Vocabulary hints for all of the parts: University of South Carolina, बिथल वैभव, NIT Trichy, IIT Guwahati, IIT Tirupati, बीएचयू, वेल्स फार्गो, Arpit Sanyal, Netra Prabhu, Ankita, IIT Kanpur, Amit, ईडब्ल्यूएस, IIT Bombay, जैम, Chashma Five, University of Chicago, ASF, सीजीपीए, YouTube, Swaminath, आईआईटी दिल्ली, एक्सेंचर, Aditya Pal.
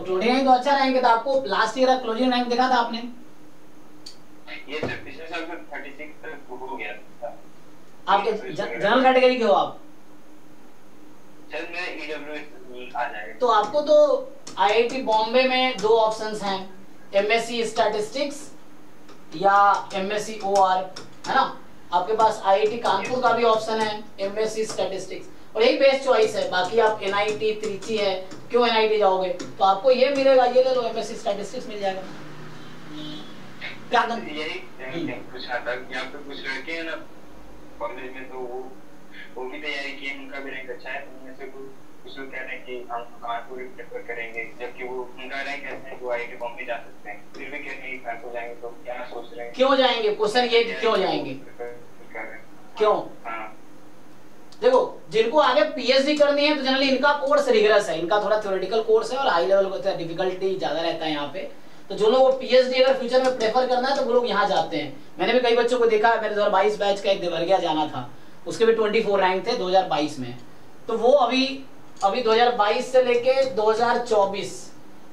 तो 20 रैंक तो अच्छा रैंक है। तो आपको लास्ट ईयर का क्लोजिंग रैंक देखा था आपने? ये तो पिछले साल में 36 तक हो गया था। आप जनरल कैटेगरी के हो आप? सर मैं ईडब्ल्यूएस आ जाएगा। तो आपको तो आईआईटी बॉम्बे में दो ऑप्शंस हैं, एमएससी स्टैटिस्टिक्स या एमएससी ओआर, है ना। आपके पास आईआईटी कानपुर का भी ऑप्शन है एमएससी स्टैटिस्टिक्स, और यही बेस्ट चॉइस है। बाकी आप एनआईटी त्रिची है, क्यों एनआईटी जाओगे, तो आपको ये मिलेगा, ये ले लो एमएससी स्टैटिस्टिक्स मिल जाएगा। क्या यही कुछ यहाँ पे कुछ लड़के हैं ना कॉलेज में, तो वो भी तैयारी किए, उनका भी रैंक अच्छा है, उनमें से कुछ लोग कह रहे हैं कि हम कानपुर प्रेफर करेंगे, जबकि वो उनका रैंक ऐसा है कि आईआईटी बॉम्बे जा सकते हैं, फिर भी कह रहे हैं कानपुर जाएंगे। तो क्या सोच रहे हैं क्यों जाएंगे, क्वेश्चन ये क्यों जाएंगे, क्यों? देखो जिनको आगे पीएचडी करनी है तो जनरली इनका कोर्स रिगरस है, इनका थोड़ा थ्योरेटिकल कोर्स है और हाई लेवल का डिफिकल्टी ज्यादा रहता है यहाँ पे। तो जो लोग पीएचडी अगर फ्यूचर में प्रेफर करना है तो वो लोग यहाँ जाते हैं। मैंने भी कई बच्चों को देखा है, मेरे 2022 बैच का एक देवरिया जाना था, उसके भी 24 रैंक थे 2022 में। तो वो अभी 2022 से लेके 2024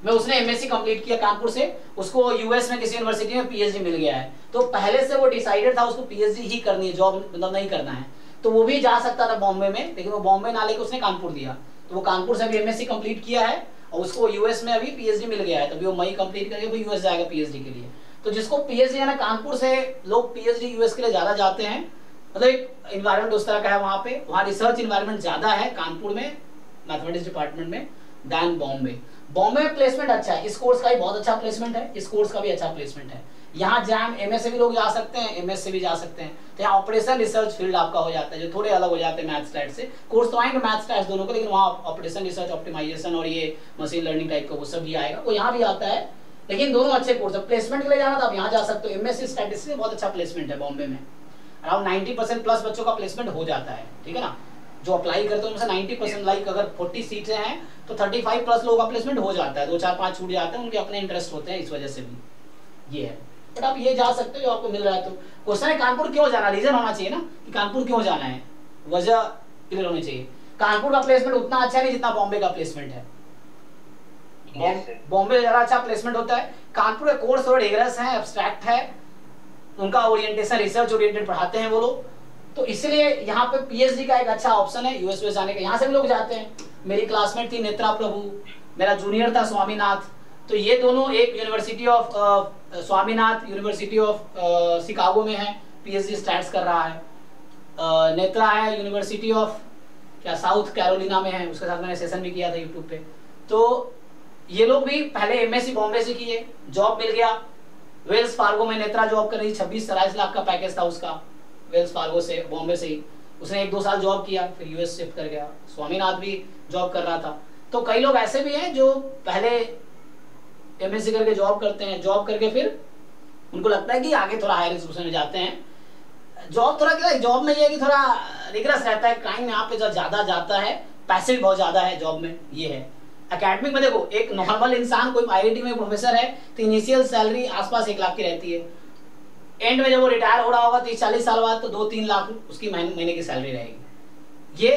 में उसने एमएससी कंप्लीट किया कानपुर से, उसको यूएस में किसी यूनिवर्सिटी में पीएचडी मिल गया है। तो पहले से वो डिसाइडेड था उसको पीएचडी ही करनी है, जॉब मतलब नहीं करना है। तो वो भी जा सकता था बॉम्बे में, लेकिन वो बॉम्बे ना लेके उसने कानपुर दिया। तो वो कानपुर से अभी एमएससी कंप्लीट किया है और उसको यूएस में अभी पीएचडी मिल गया है। तभी वो मई कंप्लीट करके वो यूएस जाएगा पीएचडी के लिए। तो जिसको पीएचडी है ना, कानपुर से लोग पीएचडी यूएस के लिए ज्यादा जाते हैं, मतलब एक इन्वायरमेंट उस तरह का है वहाँ पे, वहाँ रिसर्च इन्वायरमेंट ज्यादा है कानपुर में मैथमेटिक्स डिपार्टमेंट में दैन बॉम्बे। बॉम्बे में प्लेसमेंट अच्छा है, इस कोर्स का भी बहुत अच्छा प्लेसमेंट है, इस कोर्स का भी अच्छा प्लेसमेंट है। यहाँ जैम एमएस से भी लोग जा सकते हैं, एमएस से भी जा सकते हैं। तो यहाँ ऑपरेशन रिसर्च फील्ड आपका हो जाता है, जो थोड़े अलग हो जाते हैं मैथ्स स्टैट से। कोर्स तो आएंगे मैथ्स स्टैट दोनों के, लेकिन वहाँ ऑपरेशन रिसर्च ऑप्टिमाइजेशन और ये मशीन लर्निंग टाइप का वो सब भी आएगा, वो यहाँ भी आता है। लेकिन दोनों अच्छे कोर्स है। प्लेसमेंट के लिए जाना तो आप यहाँ जा सकते हो, एमएससी स्टैटिस्टिक्स बहुत अच्छा प्लेसमेंट है बॉम्बे में। अराउंड 90% प्लस बच्चों का प्लेसमेंट हो जाता है, ठीक है ना। जो अप्लाई करते हैं उनसे 90% लाइक अगर 40 सीटें हैं तो 35 प्लस लोगों का प्लेसमेंट हो जाता है, 2-4-5 छूट जाते हैं, उनके अपने इंटरेस्ट होते हैं, इस वजह से भी ये है। बट आप ये जा सकते हो जो आपको मिल रहा है। तो क्वेश्चन है कानपुर क्यों जाना, रीजन होना चाहिए ना कि कानपुर क्यों जाना है, वजह क्लियर होनी चाहिए। कानपुर का प्लेसमेंट उतना अच्छा नहीं जितना बॉम्बे का प्लेसमेंट है। बॉम्बे ज्यादा अच्छा प्लेसमेंट होता है। कानपुर का कोर्स थोड़ा रिगरस है, एब्स्ट्रैक्ट है, उनका ओरिएंटेशन रिसर्च ओरिएंटेड पढ़ाते हैं वो लोग। तो इसलिए यहाँ पे पीएचडी का एक अच्छा ऑप्शन है यूएस में जाने का। यहाँ से भी लोग जाते हैं, मेरी क्लासमेट थी नेत्रा प्रभु, मेरा जूनियर था स्वामीनाथ, तो ये दोनों एक university of Swaminath university of Chicago में है, पीएचडी स्टैट्स कर रहा है। नेत्रा है यूनिवर्सिटी ऑफ क्या साउथ कैरोलिना में है, उसके साथ मैंने सेशन भी किया था यूट्यूब पे। तो ये लोग भी पहले एमएससी बॉम्बे से किए, जॉब मिल गया वेल्स फार्गो में। नेत्रा जॉब कर रही, 26-27 लाख का पैकेज था उसका वेल्स फार्गो से, बॉम्बे से ही। उसने 1-2 साल जॉब किया फिर यूएस शिफ्ट कर गया। स्वामीनाथ भी जॉब कर रहा था। तो कई लोग ऐसे भी हैं जो पहले एमएससी करके जॉब करते हैं, जॉब करके फिर उनको लगता है कि आगे थोड़ा हायर इंस्टीट्यूशन में जाते हैं। जॉब थोड़ा क्या, जॉब में यह है कि थोड़ा रिग्रेस रहता है, क्लाइंट यहाँ पे ज़्यादा जाता है, पैसे भी बहुत ज़्यादा है जॉब में, ये है। एकेडमिक में देखो, एक नॉर्मल इंसान कोई आईआईटी में प्रोफेसर है तो इनिशियल सैलरी आसपास 1 लाख की रहती है। एंड में जब वो रिटायर हो रहा होगा 30-40 साल बाद तो 2-3 लाख उसकी महीने की सैलरी रहेगी। ये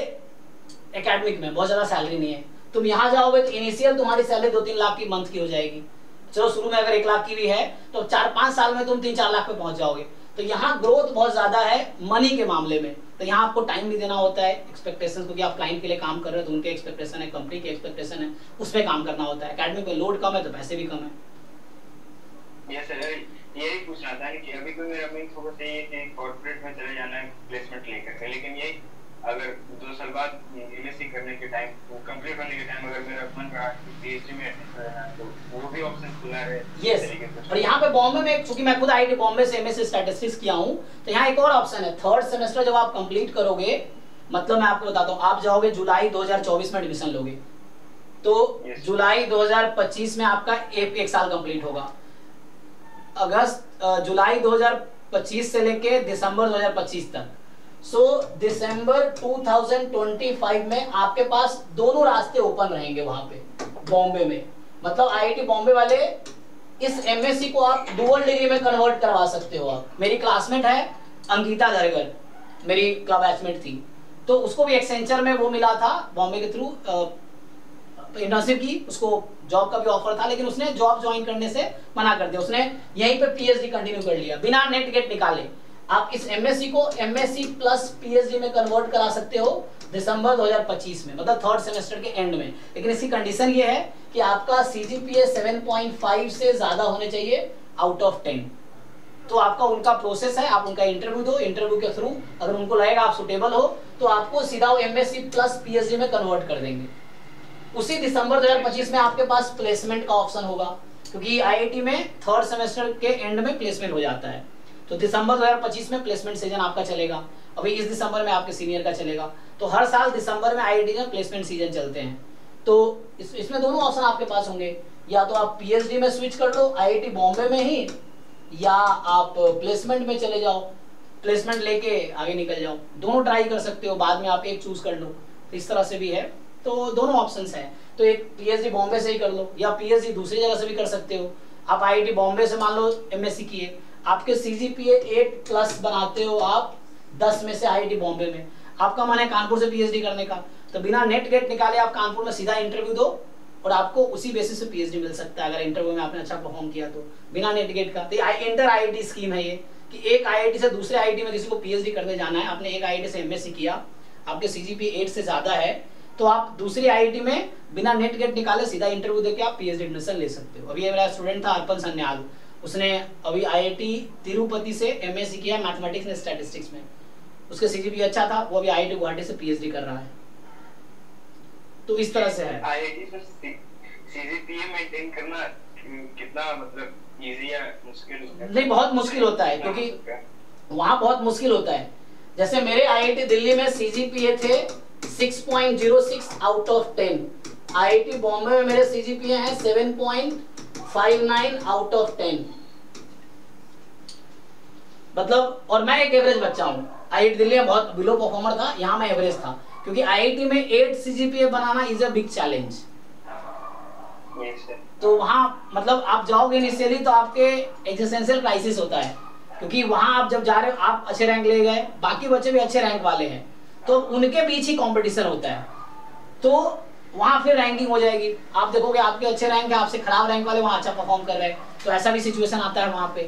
एकेडमिक में बहुत ज़्यादा सैलरी नहीं है। तुम यहाँ जाओगे तो इनिशियल तुम्हारी सैलरी 2-3 लाख की मंथ की हो जाएगी। चलो शुरू में अगर 1 लाख की भी है तो 4-5 साल में तुम 3-4 लाख पे पहुँच जाओगे। तो यहाँ ग्रोथ बहुत ज़्यादा है मनी के मामले में। तो यहाँ आपको टाइम भी देना होता है, एक्सपेक्टेशन, क्योंकि आप क्लाइंट के लिए काम कर रहे हो तो उनके एक्सपेक्टेशन है, कंपनी के एक्सपेक्टेशन है, उस पर काम करना होता है। एकेडमिक में लोड कम है तो पैसे भी कम है। यस सर, यही पूछना था कि अभी तो मेरा मेन फोकस यही है कि कॉर्पोरेट में चले जाना है प्लेसमेंट लेकर, लेकिन यही अगर 2 साल बाद एमएससी करने के टाइम, कंप्लीट करने के टाइम अगर मेरा मन रहा पीएचडी में तो वो भी ऑप्शन खुला है। यस, और यहाँ पे बॉम्बे में क्योंकि मैं खुद आईआईटी बॉम्बे से एमएससी स्टैटिस्टिक्स किया हूँ तो यहाँ एक और ऑप्शन है। थर्ड सेमेस्टर जब आप कंप्लीट करोगे, मतलब मैं आपको बताता हूँ, आप जाओगे जुलाई 2024 में एडमिशन लोगे तो जुलाई 2025 में आपका एक साल कंप्लीट होगा। जुलाई 2025 से लेके दिसंबर 2025 तक। सो दिसंबर 2025 में आपके पास दोनों रास्ते ओपन रहेंगे वहां पे बॉम्बे में। मतलब आईआईटी बॉम्बे वाले इस एमएससी को आप डुअल डिग्री में कन्वर्ट करवा सकते हो। आप, मेरी क्लासमेट है अंकिता दरगर, मेरी क्लासमेट थी, तो उसको भी एक्सेंचर में वो मिला था बॉम्बे के थ्रू इंटर्नशिप की, उसको जॉब का भी ऑफर था, लेकिन उसने जॉब ज्वाइन करने से मना कर दिया। उसने यहीं पे पीएचडी कंटिन्यू कर लिया बिना नेट गेट निकाले। आप इस एमएससी को एमएससी प्लस पीएचडी में कन्वर्ट करा सकते हो दिसंबर 2025 में, मतलब थर्ड सेमेस्टर के एंड में। लेकिन इसकी कंडीशन ये है कि आपका सीजीपीए 7.5 से ज्यादा होने चाहिए आउट ऑफ 10। तो आपका उनका प्रोसेस है, आप उनका इंटरव्यू दो, इंटरव्यू के थ्रू अगर उनको लगेगा आप सुटेबल हो तो आपको सीधा वो एमएससी प्लस पीएचडी में कन्वर्ट कर देंगे। उसी दिसंबर 2025 में आपके पास प्लेसमेंट का ऑप्शन होगा, क्योंकि आईआईटी में थर्ड सेमेस्टर के एंड में प्लेसमेंट हो जाता है। तो दिसंबर 2025 में प्लेसमेंट सीजन आपका चलेगा। अभी इस दिसंबर में आपके सीनियर का चलेगा। तो हर साल दिसंबर में आईआईटी में प्लेसमेंट सीजन चलते हैं। तो इसमें दोनों ऑप्शन आपके पास होंगे, या तो आप पीएचडी में स्विच कर लो आईआईटी बॉम्बे में ही, या आप प्लेसमेंट में चले जाओ, प्लेसमेंट लेके आगे निकल जाओ। दोनों ट्राई कर सकते हो, बाद में आप एक चूज कर लो। तो इस तरह से भी है, तो दोनों ऑप्शंस हैं। तो एक पीएचडी बॉम्बे से ही कर लो, या पीएचडी दूसरी जगह से भी कर सकते हो। आप आईआईटी बॉम्बे से मान लो एमएससी किए, आपके सीजीपीए 8 प्लस बनाते हो आप 10 में से आईआईटी बॉम्बे में, आपका मन है कानपुर से पीएचडी करने का, तो बिना नेट गेट निकाले आप कानपुर में सीधा इंटरव्यू दो और आपको उसी बेसिस पे पीएचडी मिल सकता है अगर इंटरव्यू में आपने अच्छा परफॉर्म किया तो, बिना नेट गेट का। तो इंटर आईआईटी स्कीम है ये, कि एक आईआईटी से दूसरे आईआईटी में किसी को पीएचडी करने जाना है, आपने एक आईआईटी से एमएससी किया, आपके सीजीपीए 8 से ज्यादा है, तो आप दूसरी आईआईटी में बिना नेट गेट निकाले सीधा इंटरव्यू देके आप पीएचडी एडमिशन ले सकते हो। अभी मेरा स्टूडेंट था अर्पण सन्याल, उसने अभी आईआईटी तिरुपति से एमएससी किया मैथमेटिक्स एंड स्टैटिस्टिक्स में, उसका सीजीपीए अच्छा था, वो अभी आईआईटी गुवाहाटी से पीएचडी कर रहा है। तो इस तरह से है। आईआईटी पर सीजीपीए मेंटेन करना कितना मतलब इजी या मुश्किल होता है? नहीं, बहुत मुश्किल होता है, क्योंकि वहाँ बहुत मुश्किल होता है। जैसे मेरे आईआईटी दिल्ली में सीजीपीए थे 6.06 आउट ऑफ 10, आईआईटी बॉम्बे में मेरे सीजीपीए हैं 7.59 आउट ऑफ 10, मतलब, और मैं एक एवरेज बच्चा हूँ। आईआईटी दिल्ली में बहुत बिलो परफॉर्मर था, यहाँ मैं एवरेज था, क्योंकि आईआईटी में 8 सीजीपीए बनाना इज अ बिग चैलेंज। तो वहाँ मतलब आप जाओगे इनिशियली तो आपके एग्जिस्टेंशियल क्राइसिस होता है, क्योंकि वहाँ आप जब जा रहे हो आप अच्छे रैंक ले गए, बाकी बच्चे भी अच्छे रैंक वाले हैं, तो उनके बीच ही कंपटीशन होता है। तो वहाँ फिर रैंकिंग हो जाएगी, आप देखोगे आपके अच्छे रैंक है, आपसे खराब रैंक वाले वहाँ अच्छा परफॉर्म कर रहे हैं, तो ऐसा भी सिचुएशन आता है वहाँ पे।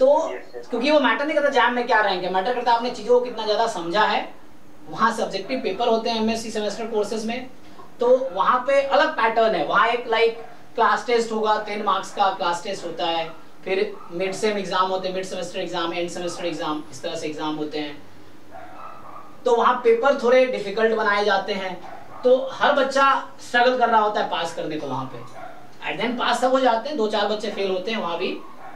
तो क्योंकि वो मैटर नहीं करता जैम में क्या रैंक है, मैटर करता आपने चीज़ों को कितना ज़्यादा समझा है। वहाँ सब्जेक्टिव पेपर होते हैं एमएससी सेमेस्टर कोर्सेज में, तो वहाँ पे अलग पैटर्न है। वहाँ एक लाइक क्लास टेस्ट होगा, 10 मार्क्स का क्लास टेस्ट होता है, फिर मिड सेम एग्जाम होते हैं, mid semester exam, end semester exam, इस तरह से एग्जाम होते हैं। तो वहाँ पेपर थोड़े डिफिकल्ट बनाए जाते हैं, तो हर बच्चा स्ट्रगल कर रहा होता है पास करने को। वहाँ पे एट देन पास सब हो जाते हैं, 2-4 बच्चे फेल होते हैं, वहाँ भी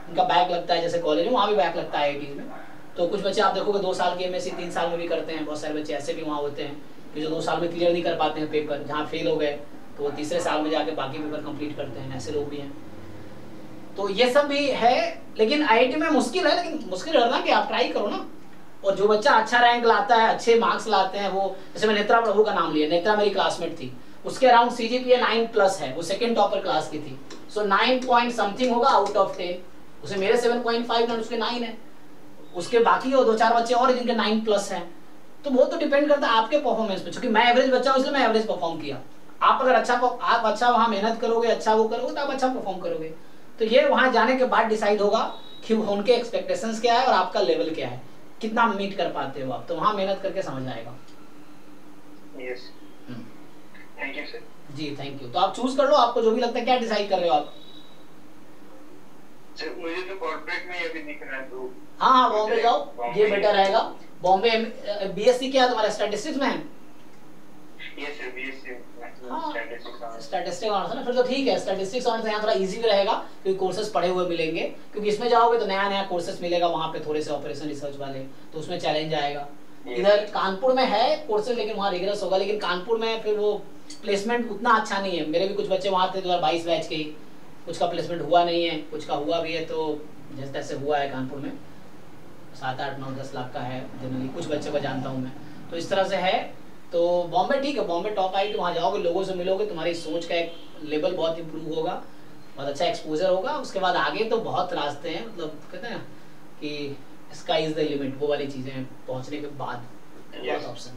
उनका बैक लगता है, जैसे कॉलेज में वहाँ भी बैक लगता है आईआईटी में। तो कुछ बच्चे आप देखोगे 2 साल के एमएससी 3 साल में भी करते हैं, बहुत सारे बच्चे ऐसे भी वहाँ होते हैं कि जो 2 साल में क्लियर नहीं कर पाते हैं पेपर, जहाँ फेल हो गए तो वो तीसरे साल में जाके बाकी पेपर कंप्लीट करते हैं, ऐसे लोग भी हैं। तो ये सब भी है, लेकिन आईआईटी में मुश्किल है। लेकिन मुश्किल है ना, कि आप ट्राई करो ना, और जो बच्चा अच्छा रैंक लाता है, अच्छे मार्क्स लाते हैं वो, जैसे मैं नेत्रा प्रभु का नाम लिया, नेत्रा मेरी क्लासमेट थी, उसके अराउंड सीजीपीए 9+ है, वो सेकेंड टॉपर क्लास की थी, सो 9 पॉइंट समथिंग होगा आउट ऑफ 10, उसे मेरे 7.5 और उसके 9 है, उसके बाकी हो 2-4 बच्चे और जिनके 9+ हैं। तो वो तो डिपेंड करता है आपके परफॉर्मेंस पे, क्योंकि मैं एवरेज बच्चा हूँ इसलिए मैं एवरेज परफॉर्म किया। आप अगर अच्छा वहाँ मेहनत करोगे, अच्छा वो करोगे, तो आप अच्छा परफॉर्म करोगे। तो ये वहाँ जाने के बाद डिसाइड होगा कि उनके एक्सपेक्टेशंस क्या है और आपका लेवल क्या है, कितना मीट कर पाते हो आप, तो वहाँ मेहनत करके समझ आएगा। Yes, thank you sir. जी थैंक यू। तो आप चूज कर लो, आपको जो भी लगता है। क्या डिसाइड कर रहे हो आप? मुझे तो कॉर्पोरेट में अभी दिख रहा है, तो हाँ बॉम्बे जाओ, ये बेटर रहेगा। बॉम्बे बीएससी क्या तुम्हारा स्टैटिस्टिक्स में है? Yes sir, BSc statistics honours ना, फिर तो ठीक है। स्टैटिस्टिक्स ऑनर्स यहाँ थोड़ा इजी भी रहेगा, क्योंकि कोर्सेज पढ़े हुए मिलेंगे, क्योंकि इसमें जाओगे तो नया नया कोर्सेज मिलेगा वहाँ पे, थोड़े से ऑपरेशन रिसर्च वाले, तो उसमें चैलेंज आएगा। इधर कानपुर में है कोर्सेज, लेकिन वहाँ रिगरस होगा, लेकिन कानपुर में फिर वो प्लेसमेंट उतना अच्छा नहीं है। मेरे भी कुछ बच्चे वहाँ थे 2022 बैच के, कुछ का प्लेसमेंट हुआ नहीं है, कुछ का हुआ भी है, तो जैसे तैसे हुआ है। कानपुर में 7-8-9-10 लाख का है जनरली, कुछ बच्चों का जानता हूँ मैं। तो इस तरह से है। तो बॉम्बे ठीक है, बॉम्बे टॉप आईआईटी, वहाँ जाओगे, लोगों से मिलोगे, तुम्हारी सोच का एक लेवल बहुत इम्प्रूव होगा, बहुत अच्छा एक्सपोजर होगा। उसके बाद आगे तो बहुत रास्ते हैं, मतलब कहते हैं कि स्काई इज द लिमिट, वो वाली चीज़ें पहुँचने के बाद बहुत ऑप्शन।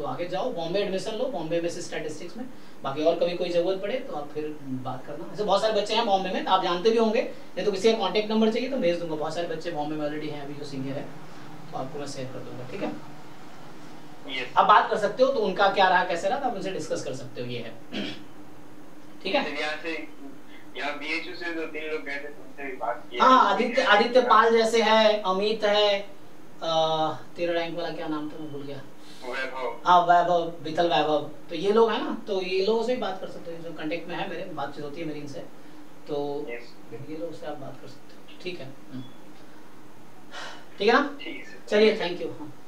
तो आगे जाओ, बॉम्बे एडमिशन लो, बॉम्बे में से स्टैटिस्टिक्स में। बाकी और कभी कोई जरूरत पड़े तो आप फिर बात करना। ऐसे बहुत सारे बच्चे हैं बॉम्बे में, आप जानते भी होंगे, नहीं तो किसी का कॉन्टैक्ट नंबर चाहिए तो भेज दूंगा। बहुत सारे बच्चे बॉम्बे में ऑलरेडी हैं अभी जो सीनियर है, तो आपको मैं शेयर कर दूंगा, ठीक है। आप बात कर सकते हो, तो उनका क्या रहा कैसे रहा आप उनसे डिस्कस कर सकते हो, ये है, ठीक है। यहाँ बीएचयू से तो तीन लोग गए थे, तुमसे भी बात की। हाँ, आदित्य पाल जैसे है, अमित है, तेरा रैंक वाला क्या नाम था मैं भूल गया, वैभव। हाँ वैभव, बिथल वैभव, तो ये लोग है ना, तो ये लोगों से भी बात कर सकते हो, जो कांटेक्ट में है मेरे, बातचीत होती है मेरी इनसे, तो ये लोग से आप बात कर सकते हो, ठीक है, ठीक है ना, चलिए थैंक यू।